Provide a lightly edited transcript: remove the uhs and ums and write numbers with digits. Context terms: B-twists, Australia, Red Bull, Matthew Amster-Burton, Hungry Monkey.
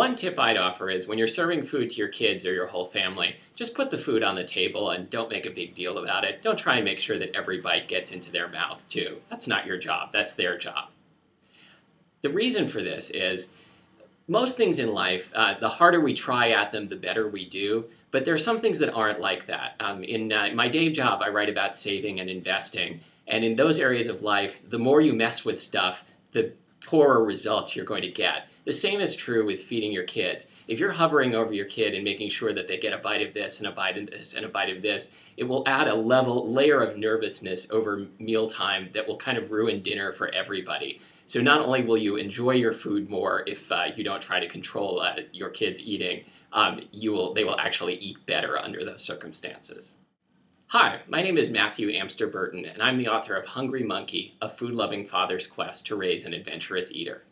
One tip I'd offer is when you're serving food to your kids or your whole family, just put the food on the table and don't make a big deal about it. Don't try and make sure that every bite gets into their mouth too. That's not your job, that's their job. The reason for this is most things in life, the harder we try at them, the better we do. But there are some things that aren't like that. In my day job, I write about saving and investing. And in those areas of life, the more you mess with stuff, the poorer results you're going to get. The same is true with feeding your kids. If you're hovering over your kid and making sure that they get a bite of this and a bite of this and a bite of this, it will add a layer of nervousness over mealtime that will kind of ruin dinner for everybody. So not only will you enjoy your food more if you don't try to control your kids eating, they will actually eat better under those circumstances. Hi, my name is Matthew Amster-Burton, and I'm the author of Hungry Monkey, A Food-Loving Father's Quest to Raise an Adventurous Eater.